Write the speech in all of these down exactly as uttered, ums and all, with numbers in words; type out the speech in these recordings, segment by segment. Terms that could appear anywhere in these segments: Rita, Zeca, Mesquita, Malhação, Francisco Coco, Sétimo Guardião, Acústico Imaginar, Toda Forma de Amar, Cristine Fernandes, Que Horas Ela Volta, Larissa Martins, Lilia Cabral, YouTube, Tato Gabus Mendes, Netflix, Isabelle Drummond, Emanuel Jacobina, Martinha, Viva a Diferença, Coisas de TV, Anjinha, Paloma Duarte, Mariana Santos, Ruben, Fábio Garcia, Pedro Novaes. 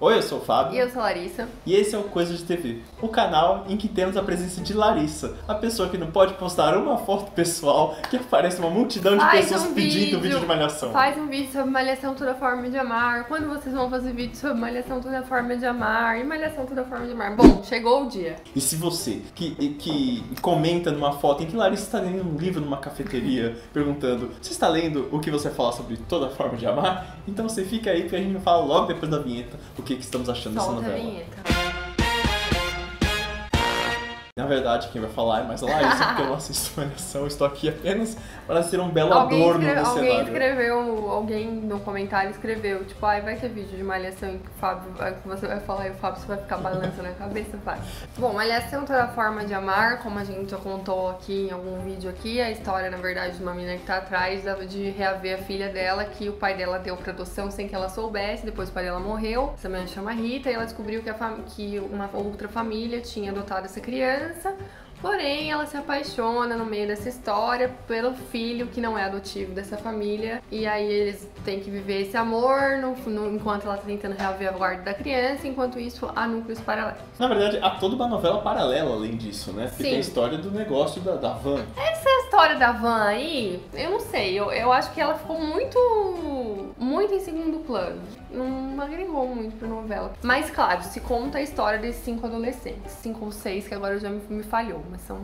Oi, eu sou o Fábio. E eu sou a Larissa. E esse é o Coisas de T V, o canal em que temos a presença de Larissa, a pessoa que não pode postar uma foto pessoal que aparece uma multidão de Faz pessoas um pedindo vídeo. vídeo de Malhação. Faz um vídeo sobre Malhação, Toda Forma de Amar. Quando vocês vão fazer vídeo sobre Malhação, Toda Forma de Amar? E Malhação, Toda Forma de Amar. Bom, chegou o dia. E se você que, que comenta numa foto em que Larissa está lendo um livro numa cafeteria, perguntando, você está lendo o que você fala sobre Toda Forma de Amar? Então você fica aí que a gente fala logo depois da vinheta o que estamos achando dessa novela. Na verdade, quem vai falar é mais a Larissa, porque eu não assisto Malhação, estou aqui apenas para ser um belo alguém adorno escreve, do alguém cenário. Escreveu, alguém no comentário escreveu, tipo, ah, vai ter vídeo de Malhação em que o Fábio, você vai falar e o Fábio vai ficar balançando a cabeça, vai. Bom, Malhação, Toda Forma de Amar, como a gente já contou aqui em algum vídeo aqui, a história, na verdade, de uma menina que tá atrás de reaver a filha dela, que o pai dela deu pra adoção sem que ela soubesse, depois o pai dela morreu, essa menina chama Rita, e ela descobriu que, a fam... que uma outra família tinha adotado essa criança, porém ela se apaixona no meio dessa história pelo filho que não é adotivo dessa família, e aí eles têm que viver esse amor no, no, enquanto ela tá tentando reaver a guarda da criança, enquanto isso há núcleos paralelos. Na verdade, há toda uma novela paralela além disso, né? Porque Sim. tem a história do negócio da, da van. Essa história da van aí, eu não sei, eu, eu acho que ela ficou muito, muito em segundo plano. Não agregou muito pra novela. Mas, claro, se conta a história desses cinco adolescentes. Cinco ou seis, que agora já me, me falhou, mas são...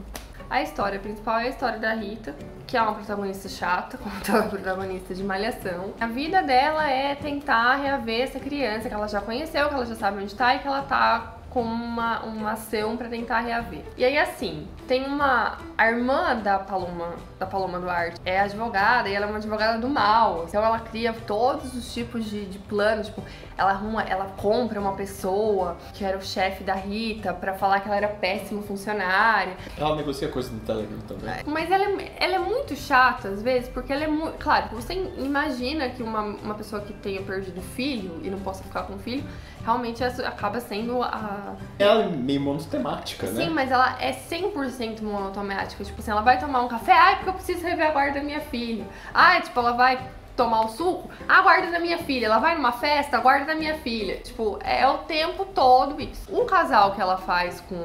A história principal é a história da Rita, que é uma protagonista chata, como toda protagonista de Malhação. A vida dela é tentar reaver essa criança que ela já conheceu, que ela já sabe onde tá e que ela tá com uma, uma ação pra tentar reaver. E aí, assim, tem uma... A irmã da Paloma, da Paloma Duarte é advogada, e ela é uma advogada do mal. Então ela cria todos os tipos de, de planos, tipo, ela arruma, ela compra uma pessoa que era o chefe da Rita pra falar que ela era péssima funcionária. Ela negocia coisa no Telegram também. Mas ela é, ela é muito chata, às vezes, porque ela é muito... Claro, você imagina que uma, uma pessoa que tenha perdido o filho e não possa ficar com o filho, realmente acaba sendo a... Ela é meio monotemática, né? Sim, mas ela é cem por cento monotemática. Tipo assim, ela vai tomar um café, ai, porque eu preciso rever a guarda da minha filha. Ai, tipo, ela vai tomar o suco, a guarda da minha filha. Ela vai numa festa, a guarda da minha filha. Tipo, é o tempo todo isso. Um casal que ela faz com...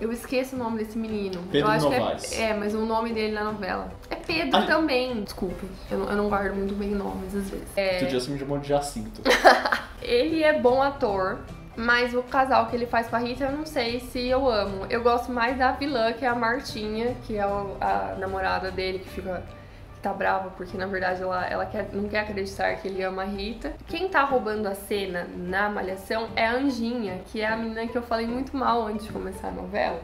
Eu esqueço o nome desse menino. Pedro Novaes. É, é, mas o nome dele na novela. É Pedro ai. Também. Desculpa, eu, eu não guardo muito bem nomes, às vezes. É... Outro dia você me chamou de Jacinto. Ele é bom ator. Mas o casal que ele faz com a Rita, eu não sei se eu amo. Eu gosto mais da vilã, que é a Martinha, que é a namorada dele, que fica... tá brava, porque na verdade ela, ela quer, não quer acreditar que ele ama a Rita. Quem tá roubando a cena na Malhação é a Anjinha, que é a menina que eu falei muito mal antes de começar a novela.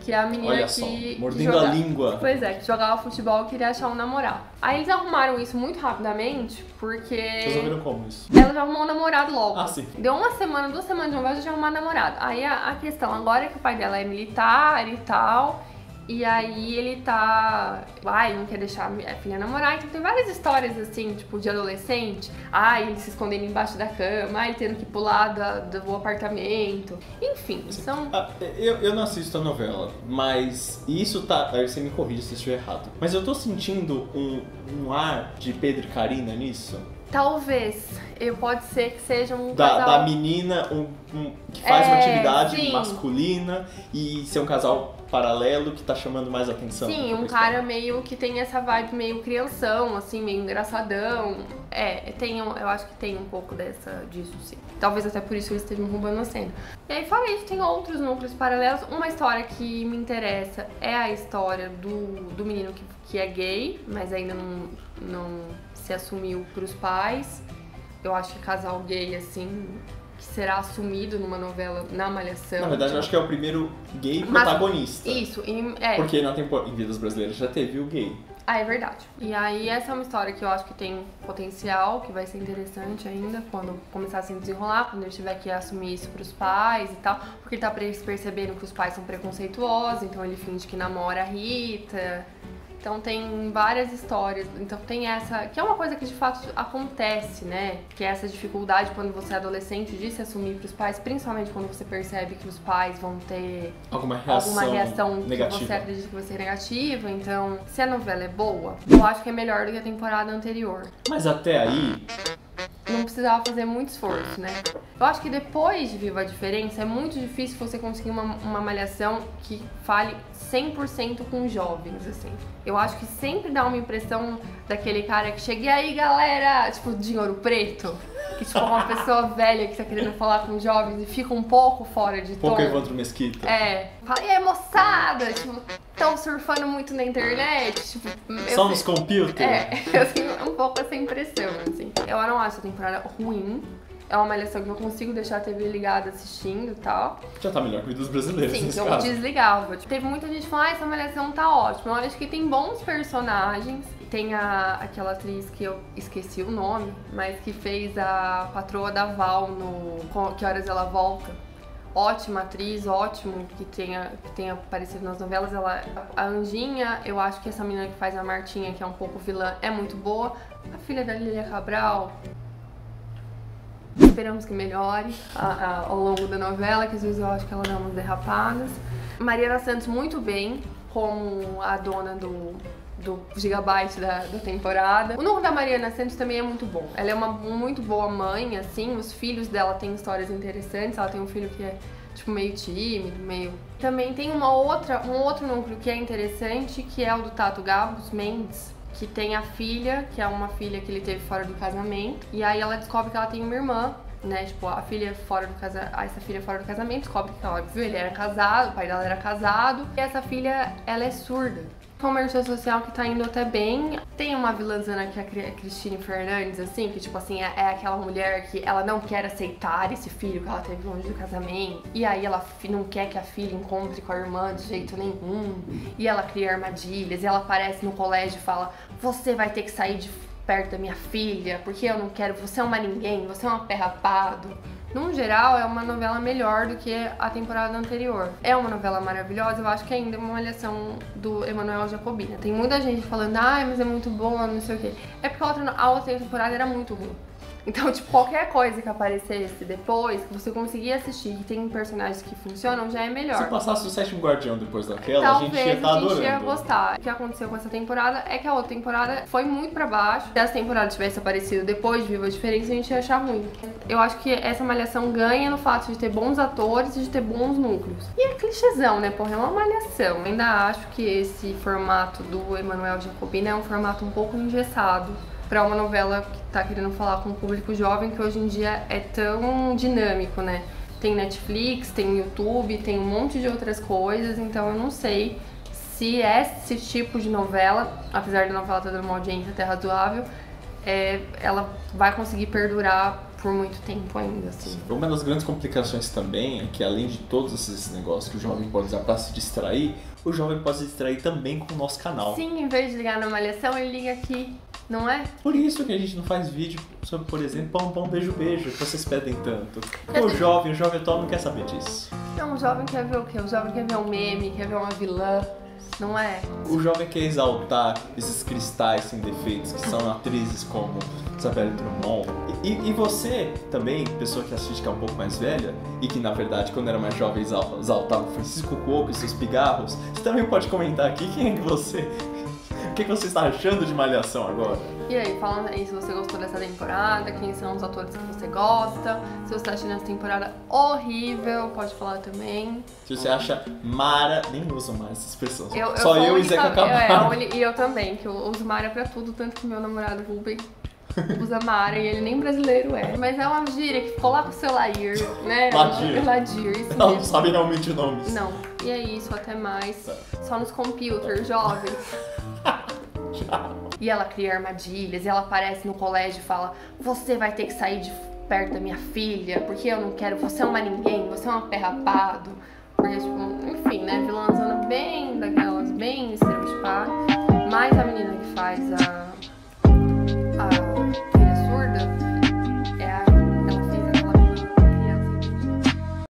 Que é a menina Olha só, que... mordendo que joga... a língua. Pois é, que jogava futebol e queria achar um namorado. Aí eles arrumaram isso muito rapidamente, porque... Resolveram como isso? Ela já arrumou um namorado logo. Ah, sim. Deu uma semana, duas semanas de novela, já arrumou um namorado. Aí a, a questão agora é que o pai dela é militar e tal, e aí ele tá... Ai, não quer deixar a filha namorar. Então tem várias histórias, assim, tipo, de adolescente. Ai, ele se escondendo embaixo da cama. Ai, ele tendo que pular da, do apartamento. Enfim, são... Ah, eu, eu não assisto a novela, mas isso tá... Aí você me corrige se eu estiver errado. Mas eu tô sentindo um, um ar de Pedro e Karina nisso. Talvez. Eu pode ser que seja um da, casal... Da menina um, um, que faz é, uma atividade sim. masculina e ser um casal paralelo que tá chamando mais atenção. Sim, um cara meio que tem essa vibe meio crianção, assim, meio engraçadão. É, tem, eu acho que tem um pouco dessa, disso, sim. Talvez até por isso eles estejam roubando a cena. E aí, fora isso, tem outros núcleos paralelos. Uma história que me interessa é a história do, do menino que, que é gay, mas ainda não, não se assumiu pros pais. Eu acho que casal gay, assim... que será assumido numa novela, na Malhação. Na verdade, eu acho que é o primeiro gay Mas, protagonista. Isso. E, é. Porque na temporada, em Vidas Brasileiras já teve o gay. Ah, é verdade. E aí essa é uma história que eu acho que tem potencial, que vai ser interessante ainda quando começar a se desenrolar, quando ele tiver que assumir isso pros pais e tal. Porque ele tá percebendo que os pais são preconceituosos, então ele finge que namora a Rita. Então tem várias histórias, então tem essa, que é uma coisa que de fato acontece, né? Que é essa dificuldade quando você é adolescente de se assumir pros pais, principalmente quando você percebe que os pais vão ter alguma reação, alguma reação negativa. Que você acredita que vai ser negativa, então se a novela é boa, eu acho que é melhor do que a temporada anterior. Mas até aí... Não precisava fazer muito esforço, né? Eu acho que depois de Viva a Diferença é muito difícil você conseguir uma, uma malhação que fale cem por cento com jovens, assim. Eu acho que sempre dá uma impressão daquele cara que chega, e aí galera, tipo de Ouro Preto, que tipo uma pessoa velha que tá querendo falar com jovens e fica um pouco fora de tom. Pouco encontro Mesquita. É. Fala, e aí moçada, tipo, tão surfando muito na internet, tipo... Só nos computers. É, eu tenho um pouco essa impressão, assim. Eu não acho a temporada ruim. É uma malhação que eu consigo deixar a T V ligada assistindo e tal. Já tá melhor que o dos brasileiros. Sim, eu desligava. Teve muita gente falando, ah, essa malhação tá ótima. Eu acho que tem bons personagens. Tem a, aquela atriz que eu esqueci o nome, mas que fez a patroa da Val no Que Horas Ela Volta. Ótima atriz, ótimo que tenha, que tenha aparecido nas novelas. Ela, a Anjinha, eu acho que essa menina que faz a Martinha, que é um pouco vilã, é muito boa. A filha da Lilia Cabral. Esperamos que melhore a, a, ao longo da novela, que às vezes eu acho que ela dá umas derrapadas. Mariana Santos muito bem, como a dona do, do gigabyte da, da temporada. O núcleo da Mariana Santos também é muito bom. Ela é uma muito boa mãe, assim, os filhos dela têm histórias interessantes. Ela tem um filho que é, tipo, meio tímido, meio... Também tem uma outra, um outro núcleo que é interessante, que é o do Tato Gabus Mendes, que tem a filha, que é uma filha que ele teve fora do casamento, e aí ela descobre que ela tem uma irmã, né, tipo, a filha fora do casamento, essa filha fora do casamento descobre que ela viu, ele era casado, o pai dela era casado, e essa filha, ela é surda. Comércio social que tá indo até bem. Tem uma vilãzana que é a Cristine Fernandes, assim, que tipo assim, é aquela mulher que ela não quer aceitar esse filho que ela teve longe do casamento, e aí ela não quer que a filha encontre com a irmã de jeito nenhum, e ela cria armadilhas, e ela aparece no colégio e fala, você vai ter que sair de perto da minha filha, porque eu não quero, você é uma ninguém, você é um aperrapado. No geral, é uma novela melhor do que a temporada anterior. É uma novela maravilhosa, eu acho que ainda é uma malhação do Emanuel Jacobina. Tem muita gente falando, ai, ah, mas é muito boa, não sei o quê. É porque a outra, a outra temporada era muito ruim. Então, tipo, qualquer coisa que aparecesse depois, que você conseguir assistir, que tem personagens que funcionam, já é melhor. Se passasse o Sétimo Guardião depois daquela, talvez a gente ia estar adorando. Talvez a gente ia gostar. O que aconteceu com essa temporada é que a outra temporada foi muito pra baixo. Se essa temporada tivesse aparecido depois de Viva a Diferença, a gente ia achar ruim. Eu acho que essa malhação ganha no fato de ter bons atores e de ter bons núcleos. E é clichêzão, né? Porra, é uma malhação. Eu ainda acho que esse formato do Emanuel Jacobina é um formato um pouco engessado pra uma novela que tá querendo falar com o público jovem, que hoje em dia é tão dinâmico, né? Tem Netflix, tem YouTube, tem um monte de outras coisas, então eu não sei se esse tipo de novela, apesar da novela ter uma audiência até razoável, é, ela vai conseguir perdurar por muito tempo ainda, assim. Uma das grandes complicações também é que, além de todos esses negócios que o jovem pode usar pra se distrair, o jovem pode se distrair também com o nosso canal. Sim, em vez de ligar na Malhação, ele liga aqui. Não é? Por isso que a gente não faz vídeo sobre, por exemplo, pão, pão, beijo, beijo, que vocês pedem tanto. O jovem, o jovem atual não quer saber disso. Não, o jovem quer ver o quê? O jovem quer ver um meme, quer ver uma vilã, não é? O jovem quer exaltar esses cristais sem defeitos, que são atrizes como Isabelle Drummond. E, e, e você também, pessoa que assiste que é um pouco mais velha, e que na verdade quando era mais jovem exaltava Francisco Coco e seus pigarros, você também pode comentar aqui quem é você. O que você está achando de Malhação agora? E aí, falando aí se você gostou dessa temporada, quem são os atores que você gosta, se você está achando essa temporada horrível, pode falar também. Se você acha mara... Nem uso mais essa expressão. Eu, eu Só eu e Zeca Cabral. É, e eu também, que eu uso mara pra tudo, tanto que meu namorado Ruben usa mara e ele nem brasileiro é. Mas é uma gíria que ficou lá com o seu Lair, né? Ladir. Ladir, isso mesmo. Ela não sabe realmente o nome. Não. E é isso, até mais. É. Só nos computers, jovens. E ela cria armadilhas, e ela aparece no colégio e fala, você vai ter que sair de perto da minha filha, porque eu não quero, você é uma ninguém, você é um aperrapado. Porque, tipo, enfim, né, vilãzona bem daquelas, bem estereotipada. Mas a menina que faz a